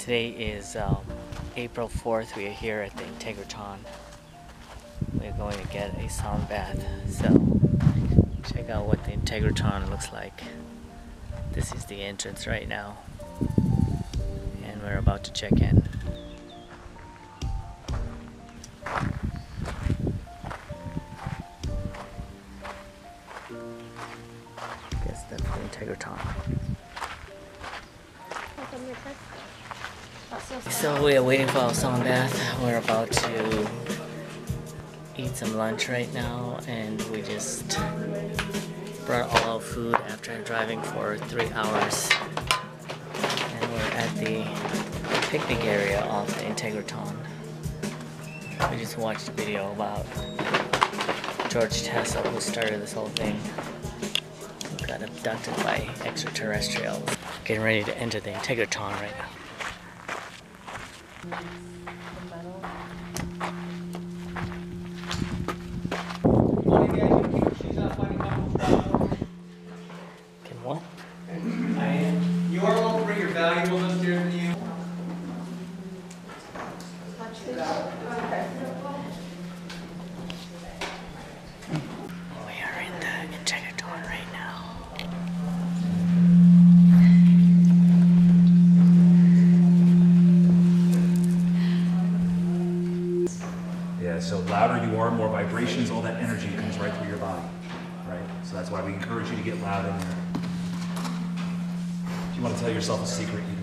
Today is April 4th. We are here at the Integratron. We're going to get a sound bath. So check out what the Integratron looks like. This is the entrance right now, and we're about to check in. I guess that's the Integratron. So we are waiting for our sound bath. We're about to eat some lunch right now, and we just brought all our food after driving for 3 hours. And we're at the picnic area of the Integratron. We just watched a video about George Tassel, who started this whole thing, who got abducted by extraterrestrials. Getting ready to enter the Integratron right now. Can what? You are welcome to bring your valuables upstairs with you. We are in the Integratron right now. So louder you are, more vibrations, all that energy comes right through your body, right? So that's why we encourage you to get loud in there. If you want to tell yourself a secret, you